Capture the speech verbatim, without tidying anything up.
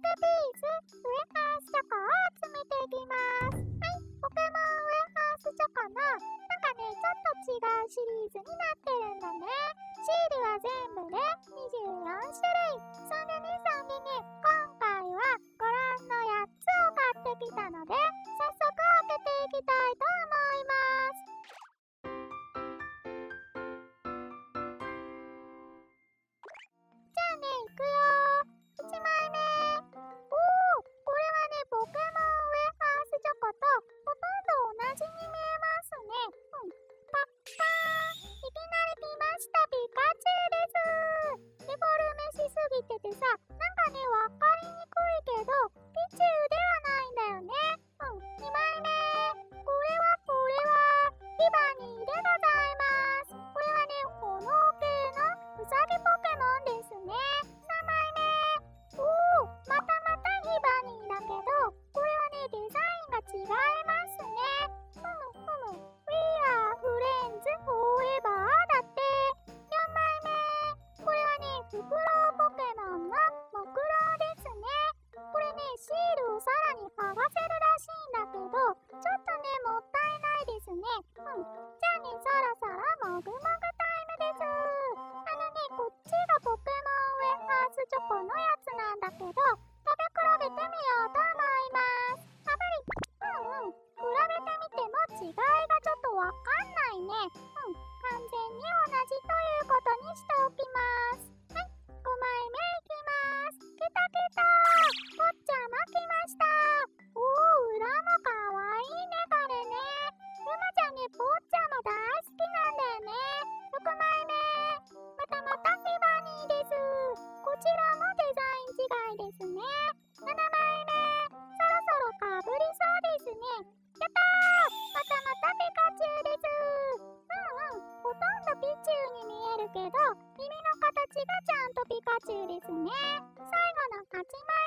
ースウェハースチョコを詰めていきます。はい、ポケモンウェハースチョコのなんかね、ちょっと違うシリーズになってるんだね。シールは全部でにじゅうよんしゅるい。そんでね、そんでね、今回はご覧のやっつを買ってきたので、早速開けていきたいと思います。けど耳の形がちゃんとピカチュウですね。最後の勝ちま